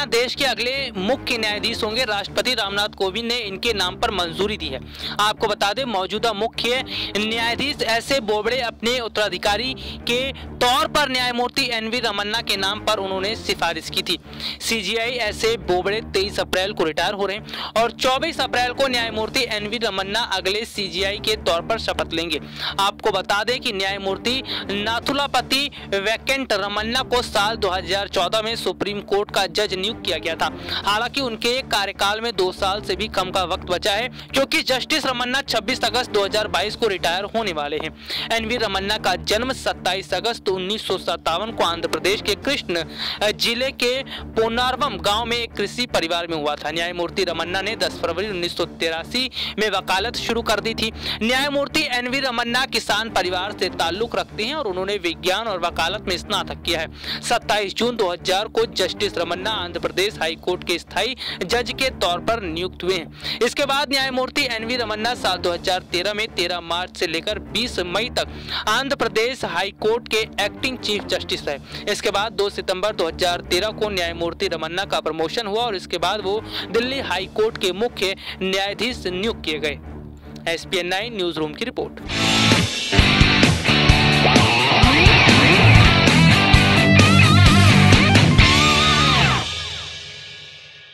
रमन्ना देश के अगले मुख्य न्यायाधीश होंगे। राष्ट्रपति रामनाथ कोविंद ने इनके नाम पर मंजूरी दी है। आपको बता दें मौजूदा मुख्य न्यायाधीश एस ए बोबडे अपने उत्तराधिकारी के तौर पर न्यायमूर्ति NV रमन्ना के नाम पर उन्होंने सिफारिश की थी। CJI एस ए बोबडे 23 अप्रैल को रिटायर हो रहे हैं और 24 अप्रैल को न्यायमूर्ति NV रमन्ना अगले CJI के तौर पर शपथ लेंगे। आपको बता दें कि न्यायमूर्ति नाथुलापति वेंकट रमण को साल 2014 में सुप्रीम कोर्ट का जज नियुक्त किया गया था। हालांकि उनके कार्यकाल में 2 साल से भी कम का वक्त बचा है, क्योंकि जस्टिस रमन्ना 26 अगस्त 2022 को रिटायर होने वाले हैं। NV रमन्ना का जन्म 27 अगस्त 1957 को आंध्र प्रदेश के कृष्ण जिले के पूनार्वम गांव में एक कृषि परिवार में हुआ था। न्यायमूर्ति रमन्ना ने 10 फरवरी 1983 में वकालत शुरू कर दी थी। न्यायमूर्ति NV रमन्ना किसान परिवार से ताल्लुक रखते हैं और उन्होंने विज्ञान और वकालत में स्नातक किया है। 27 जून 2000 को justice Ramana Andhra Pradesh high court के स्थायी जज के तौर पर नियुक्त हुए हैं। इसके बाद न्यायमूर्ति NV रमन्ना साल 2013 में 13 मार्च से लेकर 20 मई तक आंध्र प्रदेश हाई कोर्ट के एक्टिंग चीफ जस्टिस है। इसके बाद 2 सितंबर 2013 को न्यायमूर्ति रमन्ना का प्रमोशन हुआ और इसके बाद वो दिल्ली हाई कोर्ट के मुख्य न्यायाधीश नियुक्त किए गए। SPN9 न्यूज रूम की रिपोर्ट।